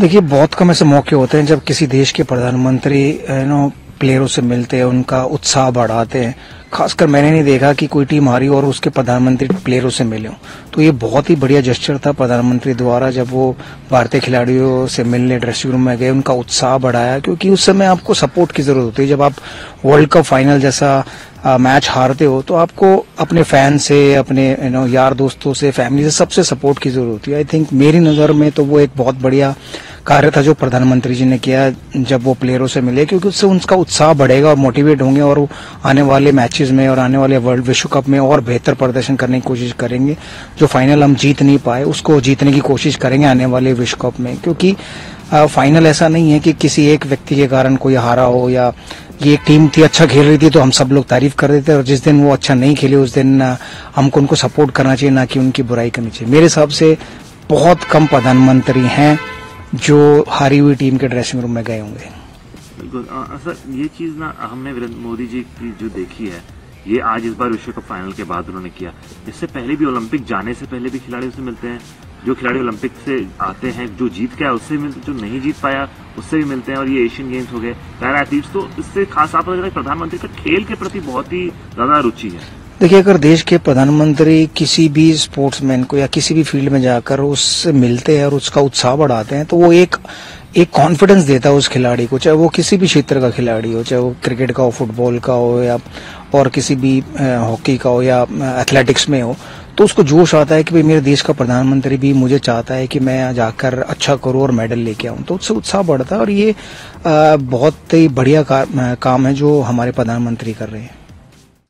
देखिए, बहुत कम ऐसे मौके होते हैं जब किसी देश के प्रधानमंत्री प्लेयरों से मिलते हैं, उनका उत्साह बढ़ाते हैं। खासकर मैंने नहीं देखा कि कोई टीम हारी और उसके प्रधानमंत्री प्लेयरों से मिले हों। तो ये बहुत ही बढ़िया जेस्चर था प्रधानमंत्री द्वारा, जब वो भारतीय खिलाड़ियों से मिलने ड्रेसिंग रूम में गए, उनका उत्साह बढ़ाया, क्योंकि उस समय आपको सपोर्ट की जरूरत होती है। जब आप वर्ल्ड कप फाइनल जैसा मैच हारते हो तो आपको अपने फैन से, अपने यार दोस्तों से, फैमिली से, सबसे सपोर्ट की जरूरत होती है। आई थिंक मेरी नज़र में तो वो एक बहुत बढ़िया कार्य था जो प्रधानमंत्री जी ने किया जब वो प्लेयरों से मिले, क्योंकि उससे उनका उत्साह बढ़ेगा और मोटिवेट होंगे और आने वाले मैचेस में और आने वाले वर्ल्ड विश्व कप में और बेहतर प्रदर्शन करने की कोशिश करेंगे। जो फाइनल हम जीत नहीं पाए उसको जीतने की कोशिश करेंगे आने वाले विश्व कप में, क्योंकि फाइनल ऐसा नहीं है कि किसी एक व्यक्ति के कारण कोई हारा हो या ये एक टीम थी अच्छा खेल रही थी तो हम सब लोग तारीफ कर रहे थे, और जिस दिन वो अच्छा नहीं खेले उस दिन हमको उनको सपोर्ट करना चाहिए, ना कि उनकी बुराई करनी चाहिए। मेरे हिसाब से बहुत कम प्रधानमंत्री हैं जो हारी हुई टीम के ड्रेसिंग रूम में गए होंगे। बिल्कुल सर, ये चीज ना हमने नरेंद्र मोदी जी की जो देखी है, ये आज इस बार विश्व कप फाइनल के बाद उन्होंने किया। इससे पहले भी, ओलंपिक जाने से पहले भी खिलाड़ियों से मिलते हैं, जो खिलाड़ी ओलंपिक से आते हैं, जो जीत गया उससे मिलते, जो नहीं जीत पाया उससे भी मिलते हैं, और ये एशियन गेम्स हो गए, पैरा एथलीट्स। तो इससे खास आपको लग रहा है प्रधानमंत्री का खेल के प्रति बहुत ही ज्यादा रुचि है? देखिए, अगर देश के प्रधानमंत्री किसी भी स्पोर्ट्समैन को या किसी भी फील्ड में जाकर उससे मिलते हैं और उसका उत्साह बढ़ाते हैं तो वो एक कॉन्फिडेंस देता है उस खिलाड़ी को, चाहे वो किसी भी क्षेत्र का खिलाड़ी हो, चाहे वो क्रिकेट का हो, फुटबॉल का हो या और किसी भी हॉकी का हो या एथलेटिक्स में हो। तो उसको जोश आता है कि भाई मेरे देश का प्रधानमंत्री भी मुझे चाहता है कि मैं जाकर अच्छा करूं और मेडल लेके आऊं, तो उससे उत्साह बढ़ता है। और ये बहुत ही बढ़िया काम है जो हमारे प्रधानमंत्री कर रहे हैं।